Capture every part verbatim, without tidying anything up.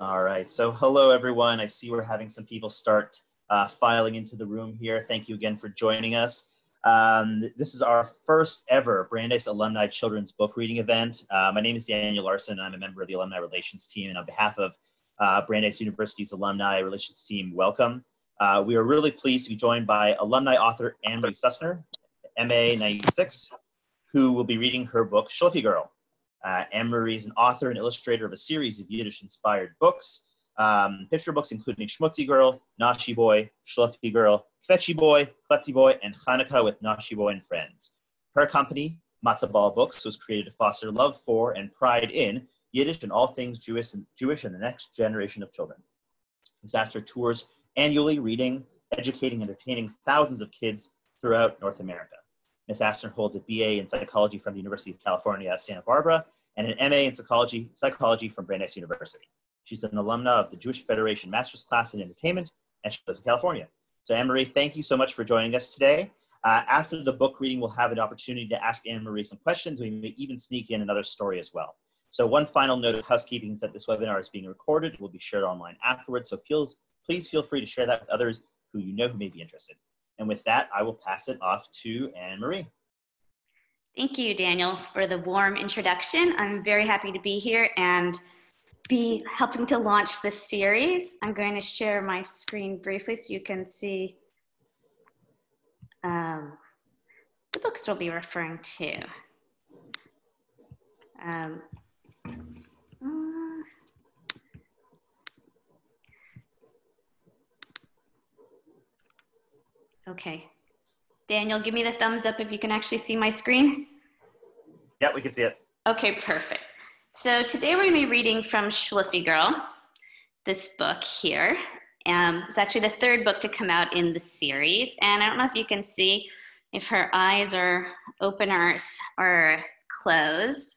All right, so hello everyone. I see we're having some people start uh, filing into the room here. Thank you again for joining us. Um, this is our first ever Brandeis Alumni Children's Book Reading event. Uh, my name is Daniel Larson, and I'm a member of the Alumni Relations Team. And on behalf of uh, Brandeis University's Alumni Relations Team, welcome. Uh, we are really pleased to be joined by alumni author Anne-Marie Asner, M A ninety-six, who will be reading her book, Shluffy Girl. Uh, Anne-Marie is an author and illustrator of a series of Yiddish-inspired books, um, picture books including Shmutzy Girl, Noshy Boy, Shluffy Girl, Kvetchy Boy, Klutzy Boy, and Chanukah with Noshy Boy and Friends. Her company, Matzah Ball Books, was created to foster love for and pride in Yiddish and all things Jewish and, Jewish and the next generation of children. Miz Asner tours annually, reading, educating, and entertaining thousands of kids throughout North America. Miz Asner holds a B A in psychology from the University of California, Santa Barbara, and an M A in psychology, psychology from Brandeis University. She's an alumna of the Jewish Federation Master's Class in Entertainment, and she lives in California. So Anne-Marie, thank you so much for joining us today. Uh, after the book reading, we'll have an opportunity to ask Anne-Marie some questions. We may even sneak in another story as well. So one final note of housekeeping is that this webinar is being recorded. It will be shared online afterwards. So feels, please feel free to share that with others who you know who may be interested. And with that, I will pass it off to Anne-Marie. Thank you, Daniel, for the warm introduction. I'm very happy to be here and be helping to launch this series. I'm going to share my screen briefly so you can see um, the books we'll be referring to. Um, uh, okay, Daniel, give me the thumbs up if you can actually see my screen. Yeah, we can see it. Okay, perfect. So today we're going to be reading from Shluffy Girl, this book here. Um, it's actually the third book to come out in the series. And I don't know if you can see if her eyes are open or, or closed,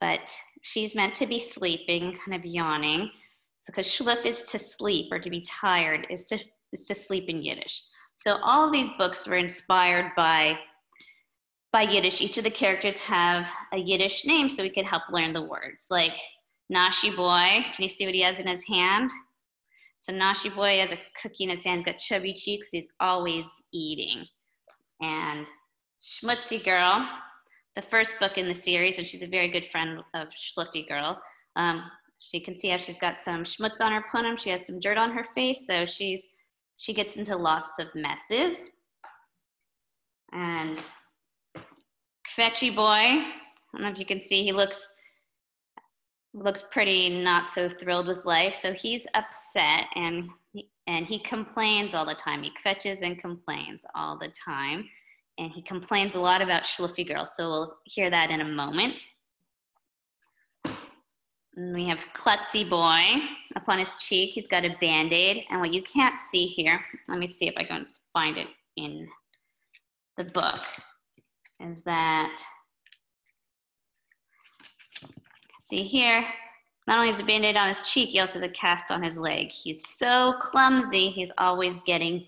but she's meant to be sleeping, kind of yawning, because Shluff is to sleep, or to be tired is to, is to sleep in Yiddish. So all of these books were inspired by By Yiddish. Each of the characters have a Yiddish name so we could help learn the words. Like Noshy Boy, can you see what he has in his hand? So Noshy Boy has a cookie in his hand, he's got chubby cheeks, he's always eating. And Shmutzy Girl, the first book in the series, and she's a very good friend of Shluffy Girl. Um, she can see how she's got some schmutz on her punim, she has some dirt on her face, so she's she gets into lots of messes. And Kvetchy Boy, I don't know if you can see, he looks looks pretty not so thrilled with life, so he's upset and he, and he complains all the time. He kvetches and complains all the time, and he complains a lot about Shluffy Girl, so we'll hear that in a moment. And we have Klutzy Boy up on his cheek. He's got a Band-Aid, and what you can't see here, let me see if I can find it in the book, is that, see here, not only is a Band-Aid on his cheek, he also has a cast on his leg. He's so clumsy, he's always getting,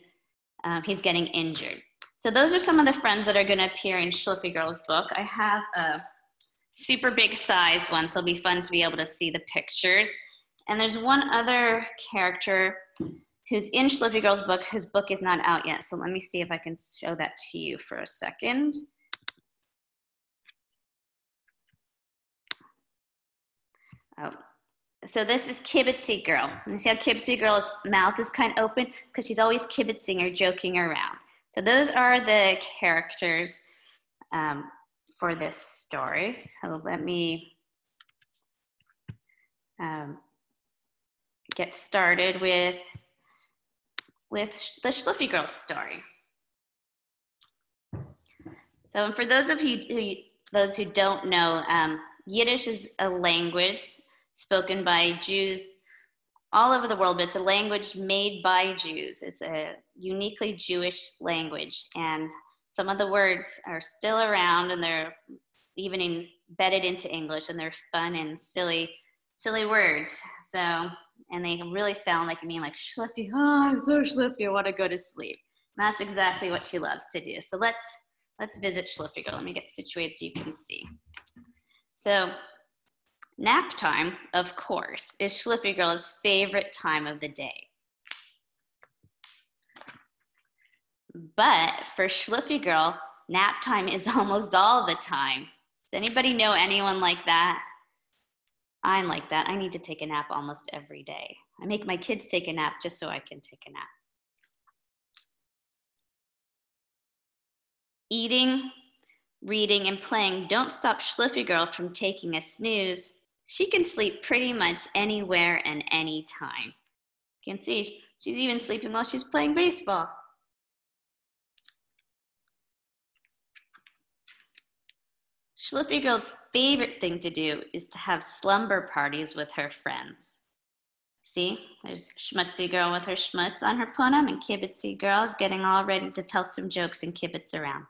um, he's getting injured. So those are some of the friends that are gonna appear in Shluffy Girl's book. I have a super big size one, so it'll be fun to be able to see the pictures. And there's one other character who's in Shluffy Girl's book, whose book is not out yet. So let me see if I can show that to you for a second. Oh. So this is Kibbitzy Girl. And you see how Kibbitzy Girl's mouth is kind of open? Because she's always kibitzing or joking around. So those are the characters um, for this story. So let me um, get started with, with the Shluffy Girl story. So and for those of you who, those who don't know, um, Yiddish is a language spoken by Jews all over the world, but it's a language made by Jews. It's a uniquely Jewish language, and some of the words are still around, and they're even embedded into English, and they're fun and silly, silly words. So, and they really sound like, I mean, like Shluffy, oh, I'm so Shluffy, I want to go to sleep. And that's exactly what she loves to do. So let's, let's visit Shluffy Girl. Let me get situated so you can see. So Nap time, of course, is Shluffy Girl's favorite time of the day. But for Shluffy Girl, nap time is almost all the time. Does anybody know anyone like that? I'm like that. I need to take a nap almost every day. I make my kids take a nap just so I can take a nap. Eating, reading, and playing don't stop Shluffy Girl from taking a snooze. She can sleep pretty much anywhere and anytime. You can see she's even sleeping while she's playing baseball. Shluffy Girl's favorite thing to do is to have slumber parties with her friends. See, there's Shmutzy Girl with her schmutz on her punim and Kibbitzy Girl getting all ready to tell some jokes and kibitz around.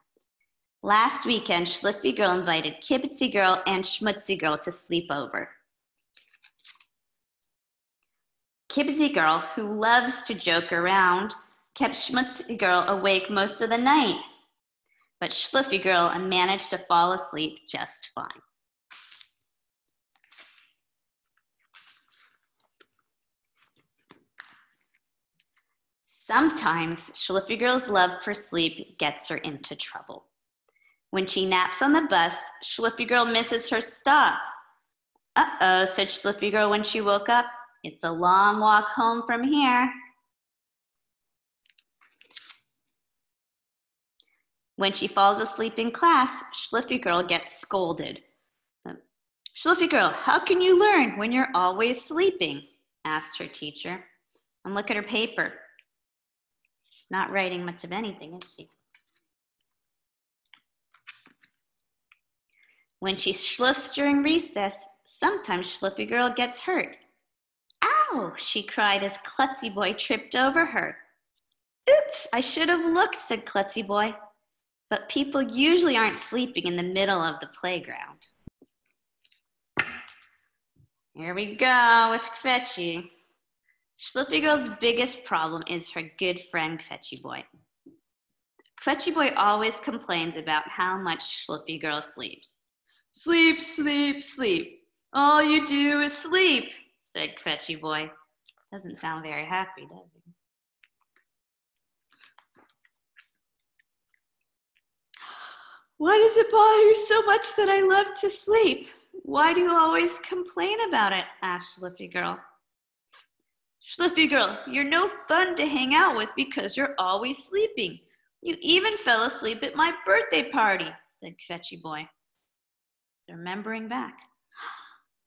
Last weekend, Shluffy Girl invited Kibbitzy Girl and Shmutzy Girl to sleep over. Kibbitzy Girl, who loves to joke around, kept Shmutzy Girl awake most of the night. But Shluffy Girl managed to fall asleep just fine. Sometimes Shluffy Girl's love for sleep gets her into trouble. When she naps on the bus, Shluffy Girl misses her stop. Uh-oh, said Shluffy Girl when she woke up. It's a long walk home from here. When she falls asleep in class, Shluffy Girl gets scolded. Shluffy Girl, how can you learn when you're always sleeping? Asked her teacher. And look at her paper. She's not writing much of anything, is she? When she schluffs during recess, sometimes Shluffy Girl gets hurt. Ow, she cried as Klutzy Boy tripped over her. Oops, I should have looked, said Klutzy Boy. But people usually aren't sleeping in the middle of the playground. Here we go with Kvetchy. Shluffy Girl's biggest problem is her good friend Kvetchy Boy. Kvetchy Boy always complains about how much Shluffy Girl sleeps. Sleep, sleep, sleep. All you do is sleep, said Kvetchy Boy. Doesn't sound very happy, does he? Why does it bother you so much that I love to sleep? Why do you always complain about it? Asked Shluffy Girl. Shluffy Girl, you're no fun to hang out with because you're always sleeping. You even fell asleep at my birthday party, said Kvetchy Boy. They're remembering back.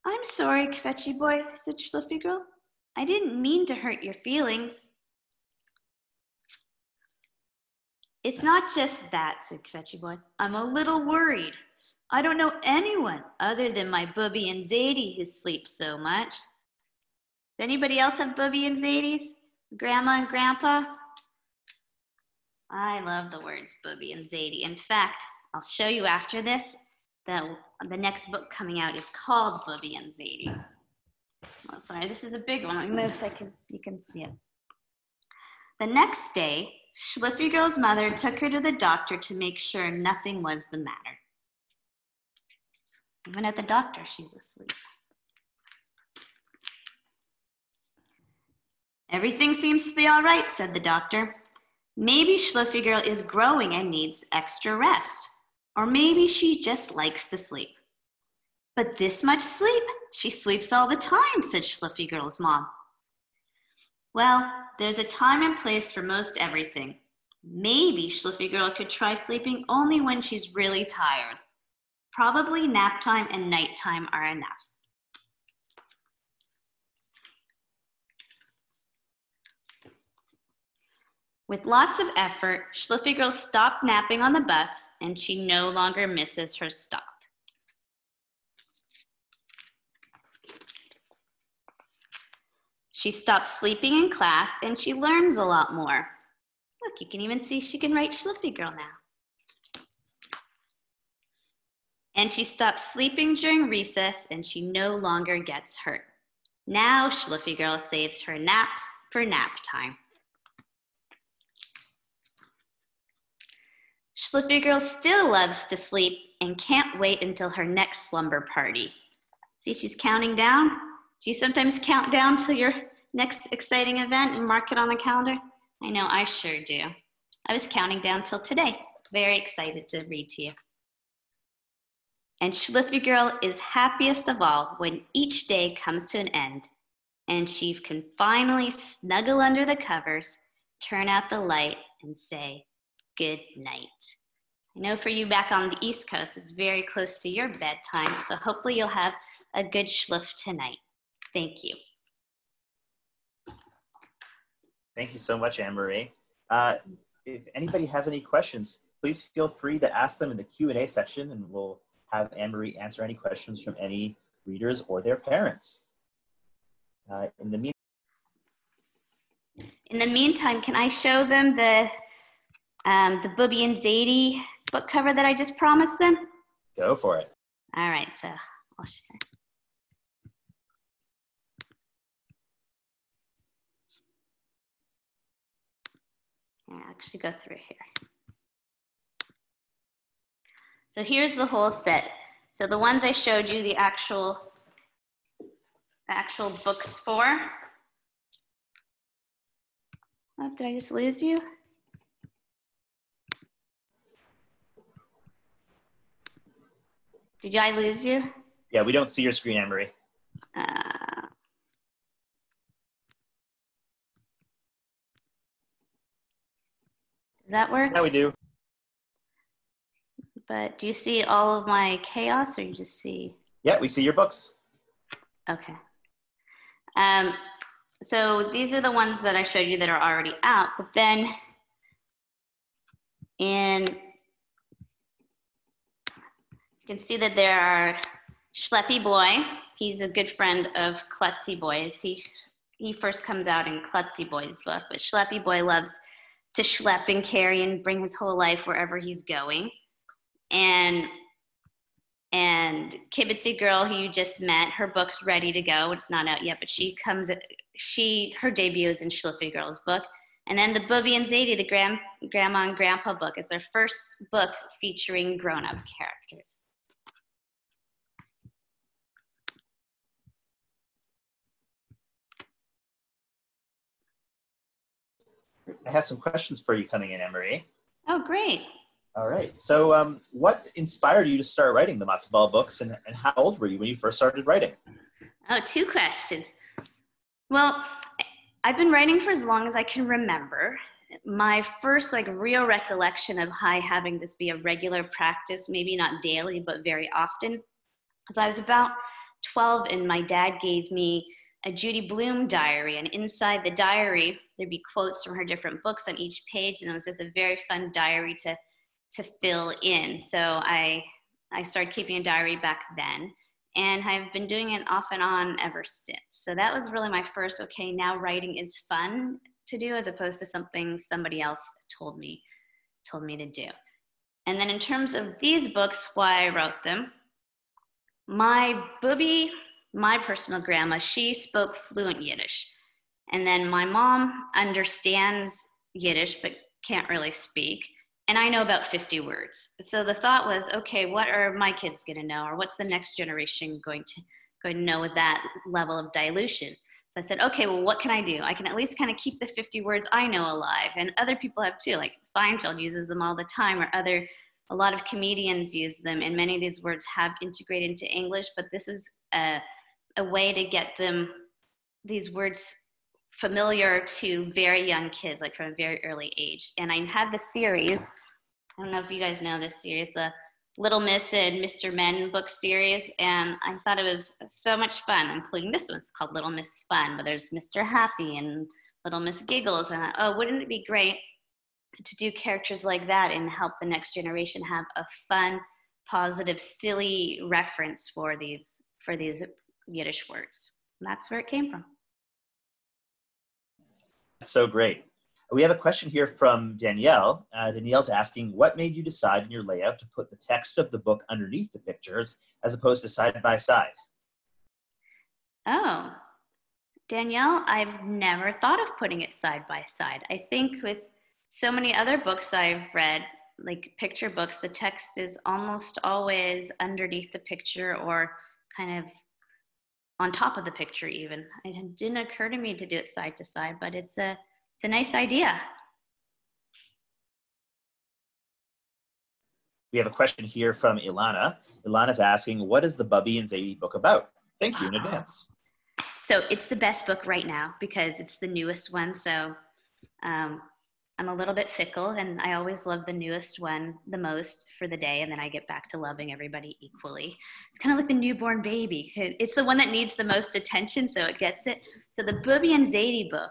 I'm sorry, Kvetchy Boy, said Shluffy Girl. I didn't mean to hurt your feelings. It's not just that, said Kvetchy Boy. I'm a little worried. I don't know anyone other than my Bubby and Zadie who sleep so much. Does anybody else have Bubby and Zadies? Grandma and Grandpa? I love the words Bubby and Zadie. In fact, I'll show you after this. The, the next book coming out is called Bubby and Zadie. Oh, sorry, this is a big one. Let me move so I can, you can see it. The next day, Shluffy Girl's mother took her to the doctor to make sure nothing was the matter. Even at the doctor, she's asleep. Everything seems to be all right, said the doctor. Maybe Shluffy Girl is growing and needs extra rest. Or maybe she just likes to sleep. But this much sleep? She sleeps all the time, said Shluffy Girl's mom. Well, there's a time and place for most everything. Maybe Shluffy Girl could try sleeping only when she's really tired. Probably nap time and nighttime are enough. With lots of effort, Shluffy Girl stopped napping on the bus and she no longer misses her stop. She stops sleeping in class and she learns a lot more. Look, you can even see she can write Shluffy Girl now. And she stops sleeping during recess and she no longer gets hurt. Now Shluffy Girl saves her naps for nap time. Shluffy Girl still loves to sleep and can't wait until her next slumber party. See, she's counting down. Do you sometimes count down to your next exciting event and mark it on the calendar? I know, I sure do. I was counting down till today. Very excited to read to you. And Shluffy Girl is happiest of all when each day comes to an end and she can finally snuggle under the covers, turn out the light, and say good night. I know for you back on the East Coast, it's very close to your bedtime, so hopefully you'll have a good schluff tonight. Thank you. Thank you so much, Anne-Marie. Uh, if anybody has any questions, please feel free to ask them in the Q and A section, and we'll have Anne-Marie answer any questions from any readers or their parents. Uh, in, the mean in the meantime, can I show them the, um, the Bubby and Zadie book cover that I just promised them? Go for it. All right, so I'll share. I'll actually go through here. So here's the whole set. So the ones I showed you the actual, the actual books for. Oh, did I just lose you? Did I lose you? Yeah, we don't see your screen, Anne-Marie. Uh, Does that work? Yeah, we do. But do you see all of my chaos, or you just see? Yeah, we see your books. Okay. Um, so these are the ones that I showed you that are already out, but then in, you can see that there are Schleppy Boy. He's a good friend of Klutzy Boy's. He, he first comes out in Klutzy Boy's book, but Schleppy Boy loves to schlep and carry and bring his whole life wherever he's going. And, and Kibbitzy Girl, who you just met, her book's ready to go. It's not out yet, but she comes, she, her debut is in Shluffy Girl's book. And then the Bubby and Zadie, the grand, Grandma and Grandpa book, is their first book featuring grown-up characters. I have some questions for you coming in, Anne-Marie. Oh, great. All right. So um, what inspired you to start writing the Matzah Ball books, and, and how old were you when you first started writing? Oh, two questions. Well, I've been writing for as long as I can remember. My first like real recollection of hi, having this be a regular practice, maybe not daily, but very often, because I was about twelve and my dad gave me a Judy Blume diary, and inside the diary, there'd be quotes from her different books on each page, and it was just a very fun diary to, to fill in. So I, I started keeping a diary back then, and I've been doing it off and on ever since. So that was really my first, okay, now writing is fun to do as opposed to something somebody else told me, told me to do. And then in terms of these books, why I wrote them, my Bubby, my personal grandma, she spoke fluent Yiddish. And then my mom understands Yiddish, but can't really speak. And I know about fifty words. So the thought was, okay, what are my kids gonna know? Or what's the next generation going to, going to know with that level of dilution? So I said, okay, well, what can I do? I can at least kind of keep the fifty words I know alive. And other people have too, like Seinfeld uses them all the time, or other, a lot of comedians use them. And many of these words have integrated into English, but this is a, a way to get them, these words familiar to very young kids, like from a very early age. And I had the series, I don't know if you guys know this series, the Little Miss and Mister Men book series. And I thought it was so much fun, including this one. It's called Little Miss Fun, but there's Mister Happy and Little Miss Giggles. And I thought, oh, wouldn't it be great to do characters like that and help the next generation have a fun, positive, silly reference for these, for these Yiddish words. And that's where it came from. That's so great. We have a question here from Danielle. Uh, Danielle's asking, what made you decide in your layout to put the text of the book underneath the pictures as opposed to side by side? Oh, Danielle, I've never thought of putting it side by side. I think with so many other books I've read, like picture books, the text is almost always underneath the picture or kind of on top of the picture even. It didn't occur to me to do it side to side, but it's a, it's a nice idea. We have a question here from Ilana. Ilana's asking, what is the Bubby and Zadie book about? Thank you in advance. So it's the best book right now because it's the newest one. So um, I'm a little bit fickle and I always love the newest one the most for the day. And then I get back to loving everybody equally. It's kind of like the newborn baby. It's the one that needs the most attention, so it gets it. So the Bubby and Zadie book,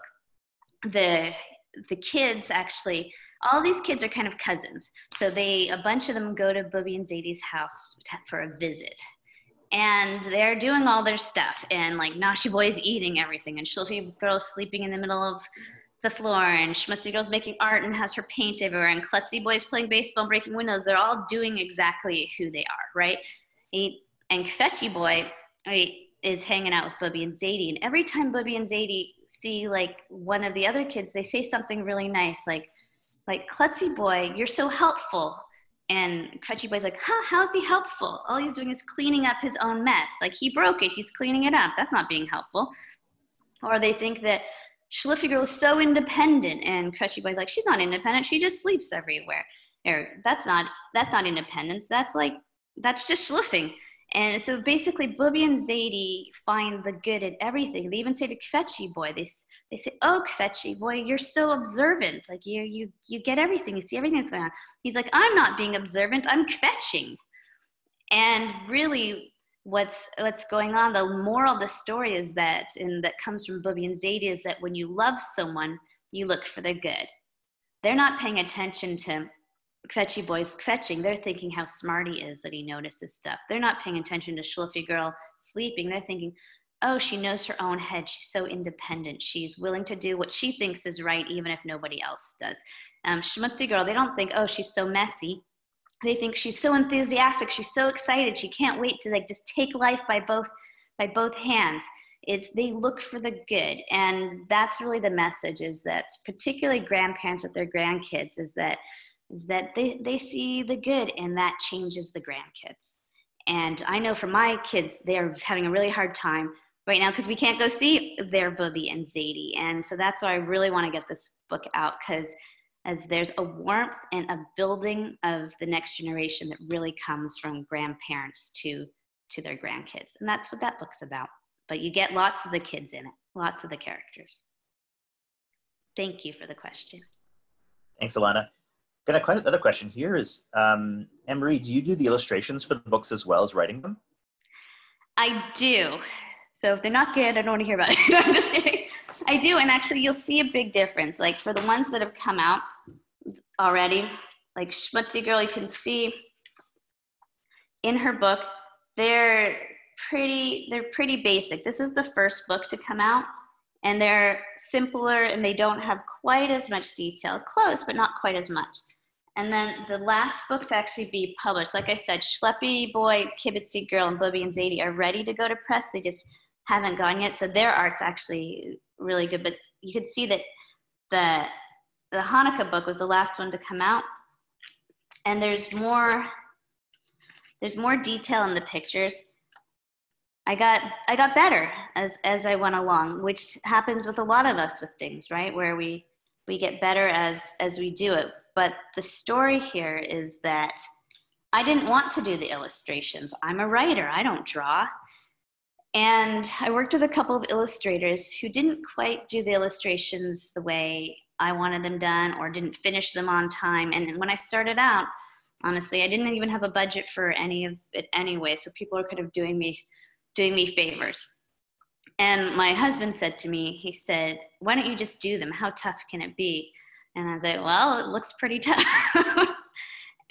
the, the kids actually, all these kids are kind of cousins. So they, a bunch of them go to Bubby and Zadie's house for a visit. And they're doing all their stuff. And like Noshy Boy is eating everything. And Shluffy Girl's sleeping in the middle of the floor. And Shmutzy Girl's making art and has her paint everywhere. And Klutzy Boy's playing baseball and breaking windows. They're all doing exactly who they are, right? And, and Kvetchy Boy is hanging out with Bubby and Zadie. And every time Bubby and Zadie see like one of the other kids, they say something really nice. Like, like Klutzy Boy, you're so helpful. And Kvetchy Boy's like, huh, how's he helpful? All he's doing is cleaning up his own mess. Like he broke it, he's cleaning it up. That's not being helpful. Or they think that Shluffy Girl is so independent and Kvetchy Boy's like, she's not independent, she just sleeps everywhere. Or that's not, that's not independence, that's like, that's just schluffing. And so basically Bubby and Zadie find the good in everything. They even say to Kvetchy Boy, they, they say, oh, Kvetchy Boy, you're so observant. Like you, you, you get everything, you see everything that's going on. He's like, I'm not being observant, I'm kvetching. And really what's, what's going on, the moral of the story is that, and that comes from Bubby and Zadie, is that when you love someone, you look for the good. They're not paying attention to Kvetchy Boy's kvetching. They're thinking how smart he is that he notices stuff. They're not paying attention to Shluffy Girl sleeping. They're thinking, oh, she knows her own head. She's so independent. She's willing to do what she thinks is right, even if nobody else does. Um, Shmutzy Girl, they don't think, oh, she's so messy. They think she's so enthusiastic. She's so excited. She can't wait to like just take life by both, by both hands. It's, they look for the good. And that's really the message, is that particularly grandparents with their grandkids, is that that they, they see the good, and that changes the grandkids. And I know for my kids, they're having a really hard time right now because we can't go see their Bubby and Zadie. And so that's why I really want to get this book out, because as there's a warmth and a building of the next generation that really comes from grandparents to, to their grandkids. And that's what that book's about. But you get lots of the kids in it, lots of the characters. Thank you for the question. Thanks, Alana. Got another question here is, um, Anne-Marie, do you do the illustrations for the books as well as writing them? I do. So if they're not good, I don't want to hear about it. I'm just kidding. I do, and actually you'll see a big difference. Like for the ones that have come out already, like Shmutzy Girl, you can see in her book, they're pretty, they're pretty basic. This was the first book to come out. And they're simpler and they don't have quite as much detail. Close, but not quite as much. And then the last book to actually be published, like I said, Schleppy Boy, Kibbitzy Girl, and Bubby and Zadie are ready to go to press. They just haven't gone yet. So their art's actually really good. But you could see that the, the Hanukkah book was the last one to come out. And there's more, there's more detail in the pictures. I got, I got better as, as I went along, which happens with a lot of us with things, right? Where we, we get better as, as we do it. But the story here is that I didn't want to do the illustrations. I'm a writer, I don't draw. And I worked with a couple of illustrators who didn't quite do the illustrations the way I wanted them done, or didn't finish them on time. And when I started out, honestly, I didn't even have a budget for any of it anyway. So people are kind of doing me doing me favors. And my husband said to me, he said, why don't you just do them? How tough can it be? And I was like, well, it looks pretty tough.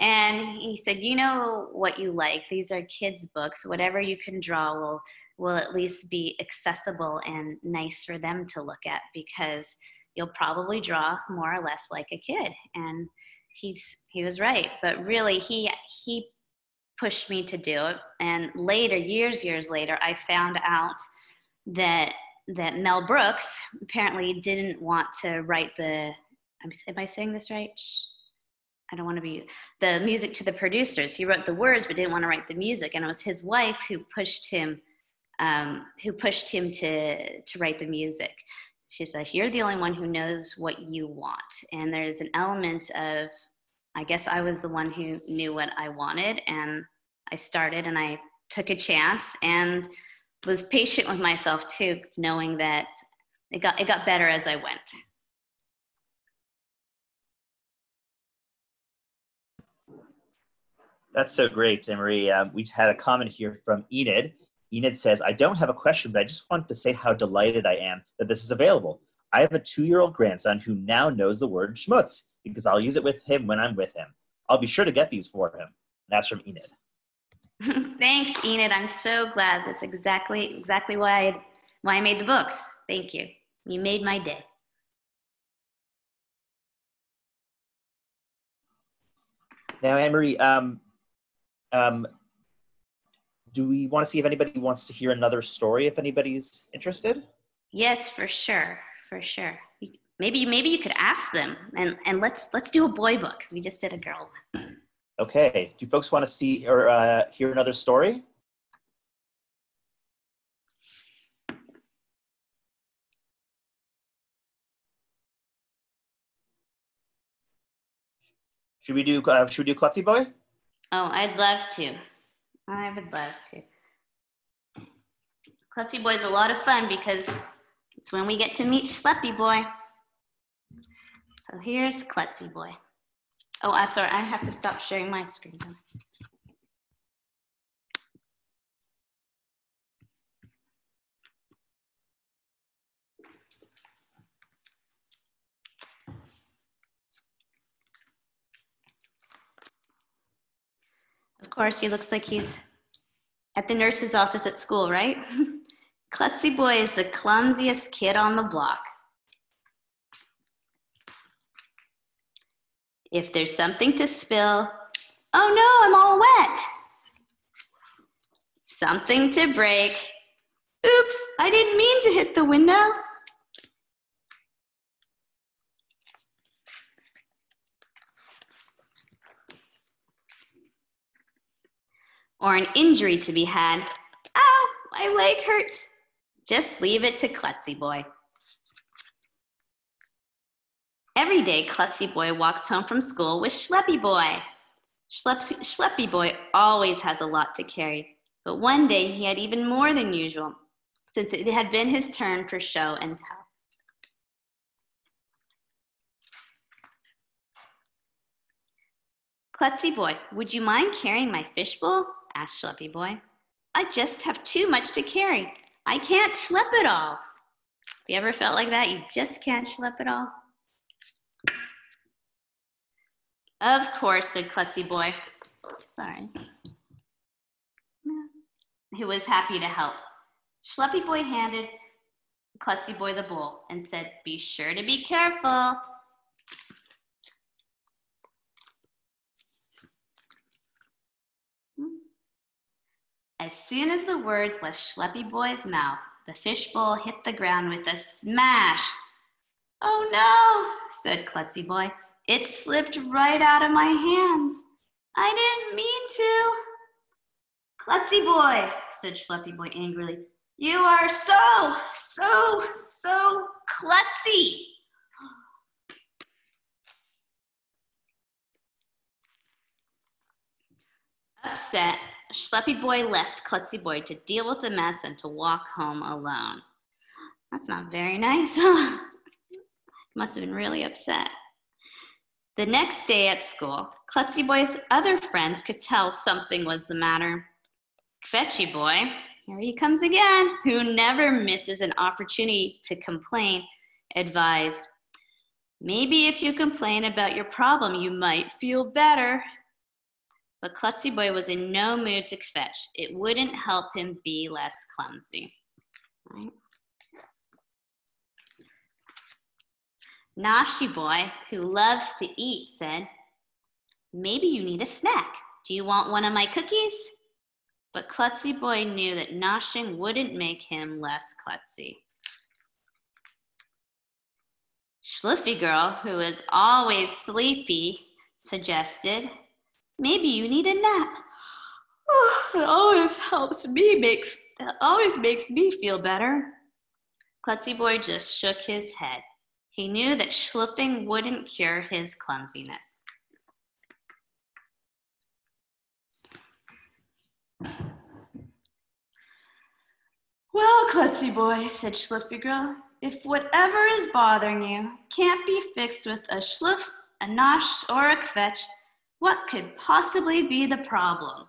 And he said, you know what you like, these are kids' books. Whatever you can draw will, will at least be accessible and nice for them to look at, because you'll probably draw more or less like a kid. And he's, he was right, but really he, he, pushed me to do it. And later, years, years later, I found out that that Mel Brooks apparently didn't want to write the, am I saying this right? I don't want to be, the music to The Producers. He wrote the words, but didn't want to write the music. And it was his wife who pushed him um, who pushed him to, to write the music. She's like, you're the only one who knows what you want. And there's an element of, I guess I was the one who knew what I wanted, and I started and I took a chance and was patient with myself too, knowing that it got, it got better as I went. That's so great, Anne-Marie. Um, we had a comment here from Enid. Enid says, I don't have a question, but I just want to say how delighted I am that this is available. I have a two-year-old grandson who now knows the word schmutz because I'll use it with him when I'm with him. I'll be sure to get these for him. That's from Enid. Thanks, Enid. I'm so glad. That's exactly exactly why I, why I made the books. Thank you. You made my day. Now, Anne-Marie, um, Um, do we want to see if anybody wants to hear another story, if anybody's interested? Yes, for sure, for sure. Maybe, maybe you could ask them, and, and let's, let's do a boy book, because we just did a girl one. Okay, do folks want to see or uh, hear another story? Should we do, uh, should we do Klutzy Boy? Oh, I'd love to. I would love to. Klutzy Boy's a lot of fun because it's when we get to meet Schleppy Boy. So here's Klutzy Boy. Oh, I'm sorry, I have to stop sharing my screen. Of course, he looks like he's at the nurse's office at school, right? Klutzy Boy is the clumsiest kid on the block. If there's something to spill, oh no, I'm all wet. Something to break, oops, I didn't mean to hit the window. Or an injury to be had. Ow, my leg hurts. Just leave it to Klutzy Boy. Every day, Klutzy Boy walks home from school with Schleppy Boy. Schleppy, Schleppy Boy always has a lot to carry, but one day he had even more than usual, since it had been his turn for show and tell. Klutzy Boy, would you mind carrying my fishbowl? Asked Schleppy Boy. I just have too much to carry. I can't schlep it all. Have you ever felt like that? You just can't schlep it all? Of course, said Klutzy Boy. Sorry. He was happy to help. Schleppy Boy handed Klutzy Boy the bowl and said, be sure to be careful. As soon as the words left Schleppy Boy's mouth, the fishbowl hit the ground with a smash. Oh no, said Klutzy Boy. It slipped right out of my hands. I didn't mean to. Klutzy Boy, said Schleppy Boy angrily. You are so, so, so klutzy. Upset, Schleppy Boy left Klutzy Boy to deal with the mess and to walk home alone. That's not very nice. Must have been really upset. The next day at school, Klutzy Boy's other friends could tell something was the matter. Kvetchy Boy, here he comes again, who never misses an opportunity to complain, advised, maybe if you complain about your problem, you might feel better. But Klutzy Boy was in no mood to fetch. It wouldn't help him be less clumsy. Right? Noshy Boy, who loves to eat, said, maybe you need a snack. Do you want one of my cookies? But Klutzy Boy knew that noshing wouldn't make him less klutzy. Shluffy Girl, who is always sleepy, suggested, maybe you need a nap. Oh, it always helps me make That always makes me feel better. Klutzy Boy just shook his head. He knew that schluffing wouldn't cure his clumsiness. Well, Klutzy Boy, said Shluffy Girl, if whatever is bothering you can't be fixed with a shluff, a nosh, or a kvetch, what could possibly be the problem?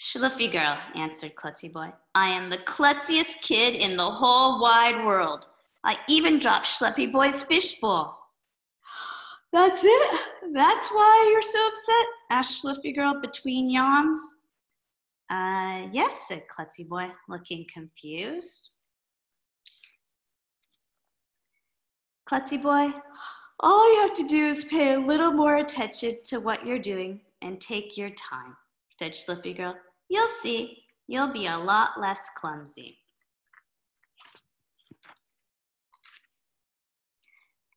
Shluffy Girl, answered Klutzy Boy, I am the klutziest kid in the whole wide world. I even dropped Schleppy Boy's fishbowl. That's it? That's why you're so upset? Asked Shluffy Girl between yawns. Uh, yes, said Klutzy Boy, looking confused. Klutzy Boy, all you have to do is pay a little more attention to what you're doing and take your time, said Shluffy Girl. You'll see, you'll be a lot less clumsy.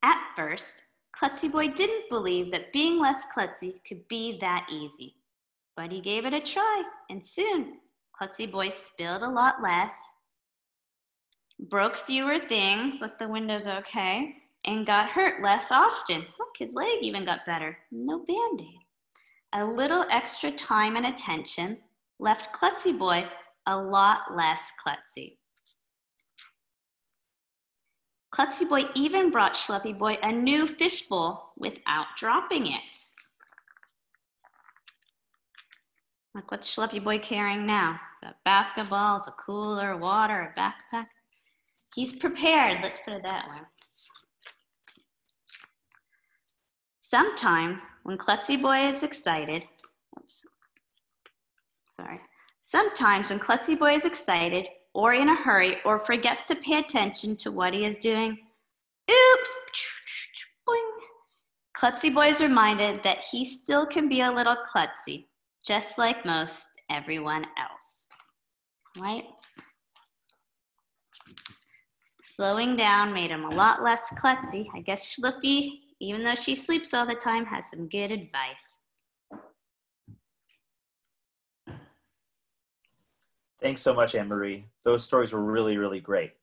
At first, Klutzy Boy didn't believe that being less klutzy could be that easy, but he gave it a try, and soon Klutzy Boy spilled a lot less, broke fewer things, like the window's okay, and got hurt less often. Look, his leg even got better, no band-aid. A little extra time and attention left Klutzy Boy a lot less klutzy. Klutzy Boy even brought Schleppy Boy a new fishbowl without dropping it. Look what's Schleppy Boy carrying now. He's got basketballs, a cooler, water, a backpack. He's prepared, let's put it that way. Sometimes when Klutzy Boy is excited, oops, sorry. Sometimes when Klutzy Boy is excited, or in a hurry, or forgets to pay attention to what he is doing, oops, boing, Klutzy Boy is reminded that he still can be a little klutzy, just like most everyone else, right? Slowing down made him a lot less klutzy. I guess Shluffy, even though she sleeps all the time, has some good advice. Thanks so much, Anne-Marie. Those stories were really, really great.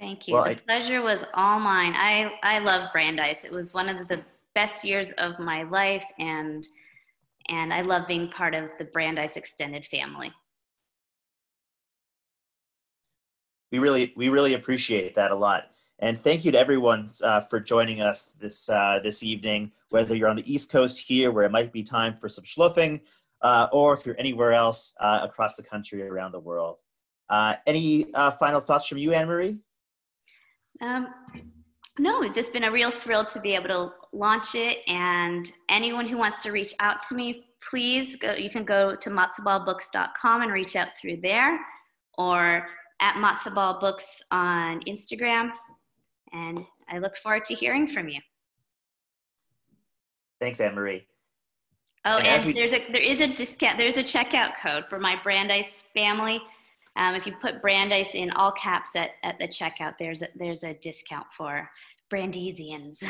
Thank you. Well, the I... pleasure was all mine. I, I love Brandeis. It was one of the best years of my life, and, and I love being part of the Brandeis extended family. We really, we really appreciate that a lot. And thank you to everyone uh, for joining us this, uh, this evening, whether you're on the East Coast here, where it might be time for some schluffing, Uh, or if you're anywhere else uh, across the country or around the world. Uh, any uh, final thoughts from you, Anne-Marie? Um, no, it's just been a real thrill to be able to launch it, and anyone who wants to reach out to me, please go, you can go to matzah ball books dot com and reach out through there, or at Matzah Ball Books on Instagram, and I look forward to hearing from you. Thanks, Anne-Marie. Oh, and, and we... there's a, there is a discount, there's a checkout code for my Brandeis family. Um, if you put Brandeis in all caps at, at the checkout, there's a, there's a discount for Brandeisians.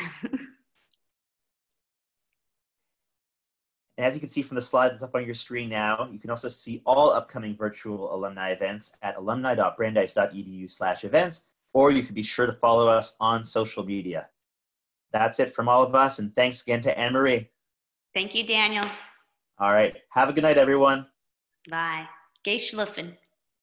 And as you can see from the slide that's up on your screen now, you can also see all upcoming virtual alumni events at alumni dot brandeis dot e d u slash events, or you can be sure to follow us on social media. That's it from all of us, and thanks again to Anne-Marie. Thank you, Daniel. All right. Have a good night, everyone. Bye. Geh schluffen.